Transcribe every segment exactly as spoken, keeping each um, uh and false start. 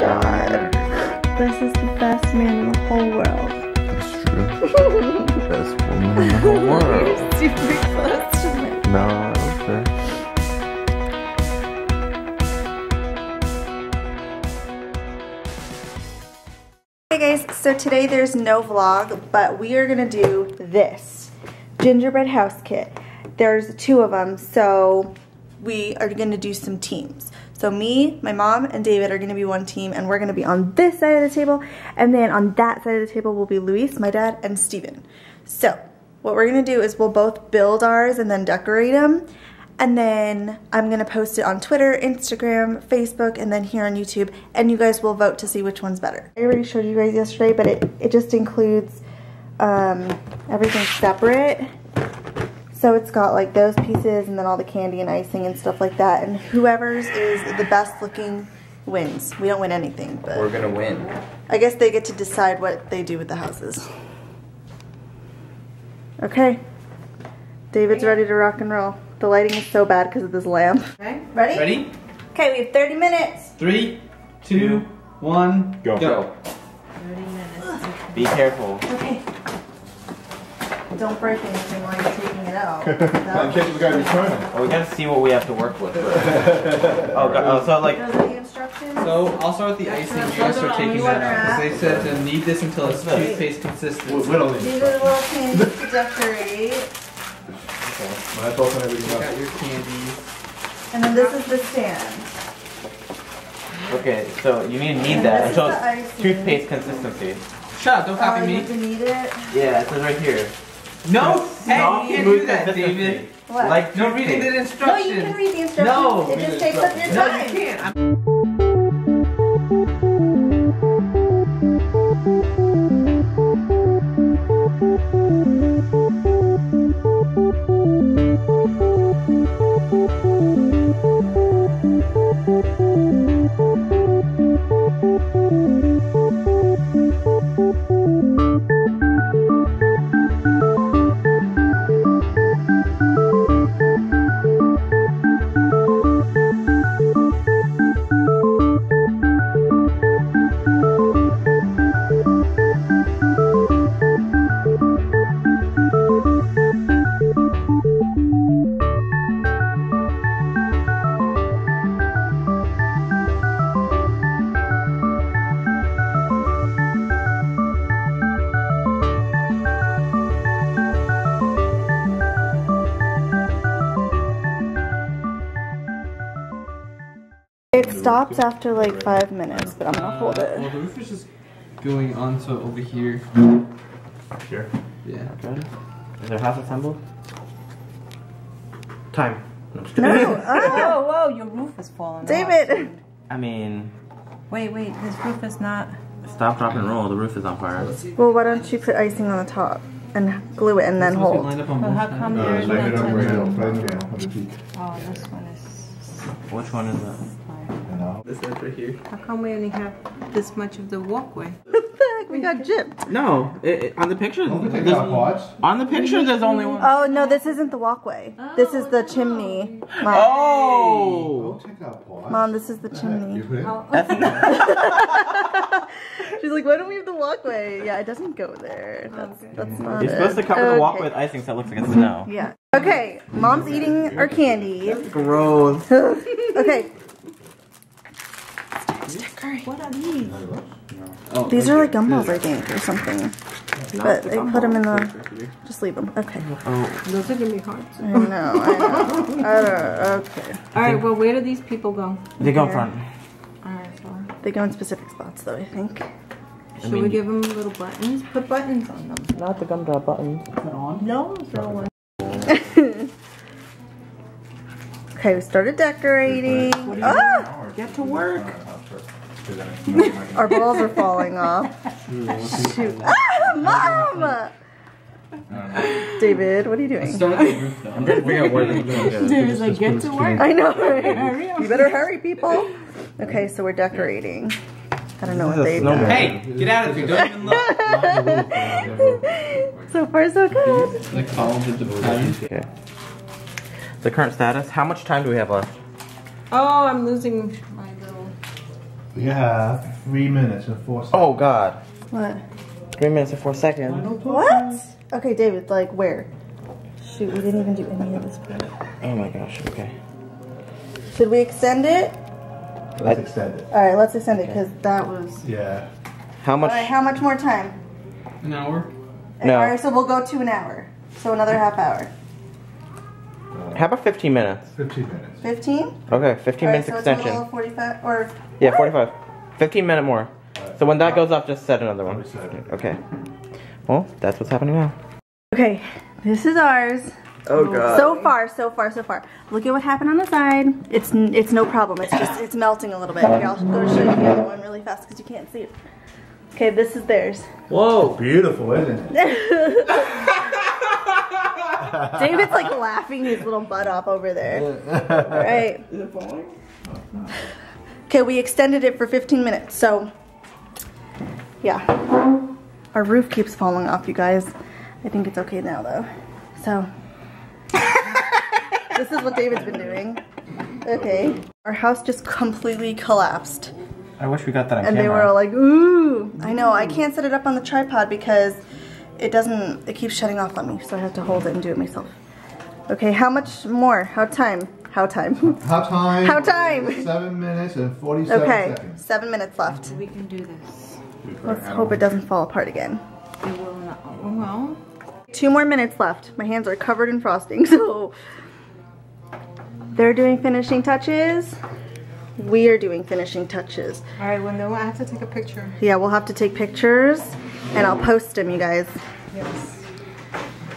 god. This is the best man in the whole world. That's true. Best woman in the whole world. You're super close to me. No, I was there. Hey guys, so today there's no vlog, but we are gonna do this gingerbread house kit. There's two of them, so we are gonna do some teams. So me, my mom, and David are gonna be one team, and we're gonna be on this side of the table, and then on that side of the table will be Luis, my dad, and Steven. So what we're gonna do is we'll both build ours and then decorate them, and then I'm gonna post it on Twitter, Instagram, Facebook, and then here on YouTube, and you guys will vote to see which one's better. I already showed you guys yesterday, but it, it just includes um, everything separate. So it's got like those pieces and then all the candy and icing and stuff like that, and whoever's is the best looking wins. We don't win anything, but we're gonna win. I guess they get to decide what they do with the houses. Okay, David's ready to rock and roll. The lighting is so bad because of this lamp. Okay, ready? Ready? Okay, we have thirty minutes. Three, two, one, go. Go. thirty minutes. Be careful. Okay. Don't break anything while you're taking it out. I'm checking the guy's trying. Well, we gotta see what we have to work with. Oh, God. Oh, so like. Those are the instructions. So I'll start with the icing. You guys are taking that out. They said to knead this until it's toothpaste consistent. These are the little things to decorate. Okay. Well, that's also everything else. Got your candy. And then this is the stand. Okay, so you need to knead that until it's toothpaste consistency. Shut up, don't copy oh, me. You have to knead it? Yeah, it says right here. No, hey, you can't do that, David. What? Like, don't read the instructions. No, you can read the instructions. No, it just takes up your time. No, you can't. I'm It stops after like five minutes, but I'm gonna hold it. Uh, well, the roof is just going on, so over here. Sure. Yeah. Okay. Is there half assembled? Time. No. no. Oh, whoa, whoa, your roof is falling. David. Off. I mean. Wait, wait. This roof is not. Stop, drop, and roll. The roof is on fire. Well, why don't you put icing on the top and glue it and then hold? Line up on well, how come uh, there's line it up right now. Oh, this one is. Which one is that? This end right here. How come we only have this much of the walkway? What the heck? We got gypped. No, it, it, on the picture. Don't there's, there's, on the picture, there's only one. Oh no, this isn't the walkway. Oh, this is the no. chimney. Mom. Oh. Don't take out pots. Mom, this is the chimney. Oh. That's she's like, why don't we have the walkway? Yeah, it doesn't go there. That's okay. That's not. You're it. supposed to cover okay. the walkway with icing so it looks like it's snow. Yeah. Okay, Mom's eating our candy. That's gross. Okay. What are these? Oh, these are like gumballs, I think, or something. But the I put them in the. Just leave them. Okay. Oh. Those are gonna be hard. I know. I know. uh, okay. All right. Well, where do these people go? They go in front. All right. So. They go in specific spots, though. I think. Should I mean, we give them little buttons? Put buttons on them. Not the gumdrop button. Is it on? No, it's not on. Okay, we started decorating. Oh! Get to work. Our balls are falling off. Shoot. Ah, Mom! David, what are you doing? David's like, get to work. I know, right? You better hurry, people. Okay, so we're decorating. I don't know what they do. Hey, get out of here. Don't even look. So far, so good. Okay. The current status. How much time do we have left? Oh, I'm losing my little We have three minutes and four seconds. Oh, God. What? Three minutes and four seconds. What? Okay, David, like where? Shoot, we didn't even do any of this part. Oh, my gosh. Okay. Should we extend it? Let's, let's extend it. All right, let's extend it because that was... Yeah. How much? All right, how much more time? An hour. No. All right, so we'll go to an hour. So another half hour. How about fifteen minutes? fifteen minutes. fifteen? Okay, fifteen minutes extension. So forty-five or yeah, forty-five. fifteen minute more. So when that goes off, just set another one. Okay. Well, that's what's happening now. Okay, this is ours. Oh God. So far, so far, so far. Look at what happened on the side. It's it's no problem. It's just it's melting a little bit. Here, I'll go show you the other one really fast because you can't see it. Okay, this is theirs. Whoa, beautiful, isn't it? David's like laughing his little butt off over there. All right. Is it falling? Okay, we extended it for fifteen minutes, so yeah. Our roof keeps falling off, you guys. I think it's okay now, though. So this is what David's been doing. Okay. Our house just completely collapsed. I wish we got that on camera. And they were all like, ooh. I know, I can't set it up on the tripod because it doesn't, it keeps shutting off on me, so I have to hold it and do it myself. Okay, how much more? How time? How time? How time? How time? Seven minutes and forty-seven okay, seconds. Okay, seven minutes left. We can do this. Let's hope it doesn't fall apart again. It will not. Well. Two more minutes left. My hands are covered in frosting, so... They're doing finishing touches. We are doing finishing touches. All right, well, then we'll have to take a picture. Yeah, we'll have to take pictures. And I'll post them, you guys. Yes.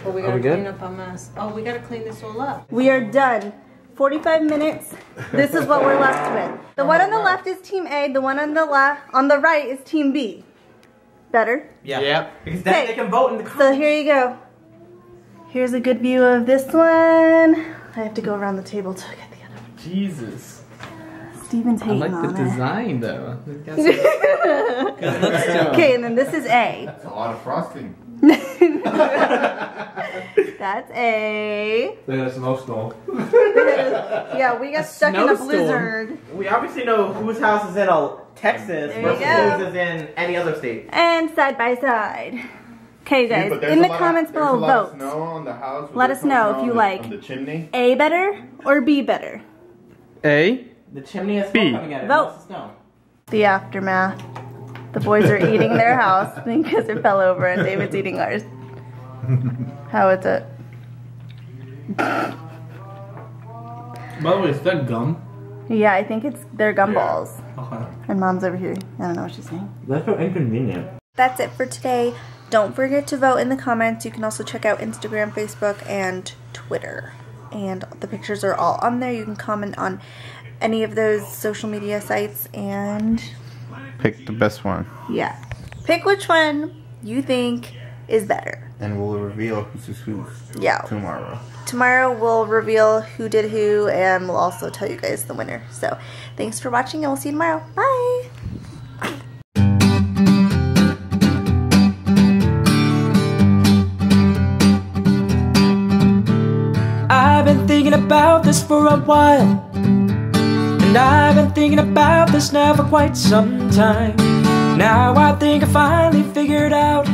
Well, we gotta are we clean good? up our mess. Oh, we gotta clean this all up. We are done. forty-five minutes. This is what we're left with. The one on the left is Team A. The one on the left, on the right is Team B. Better? Yeah. Yep. Because then they can vote in the comments. So here you go. Here's a good view of this one. I have to go around the table to get the other one. Jesus. Stephen's hating on it. I like the design though. Okay, and then this is A. That's a lot of frosting. That's A. Look at a snowstorm. Yeah, we got stuck in a blizzard. We obviously know whose house is in Texas versus whose is in any other state. And side by side. Okay, guys, yeah, in the comments of, below, vote. Let us know, on the house, let us know if you like the chimney. A better or B better. A. The chimney is still coming at it. Vote. Snow. The aftermath. The boys are eating their house because it fell over and David's eating ours. How is it? By the way, is that gum? Yeah, I think it's their gumballs. Yeah. Okay. And Mom's over here. I don't know what she's saying. That's so inconvenient. That's it for today. Don't forget to vote in the comments. You can also check out Instagram, Facebook, and Twitter. And the pictures are all on there. You can comment on any of those social media sites and... Pick the best one. Yeah. Pick which one you think is better. And we'll reveal who's who yeah. tomorrow. Tomorrow we'll reveal who did who and we'll also tell you guys the winner. So thanks for watching and we'll see you tomorrow. Bye! I've been thinking about this for a while. And I've been thinking about this now for quite some time. Now I think I finally figured out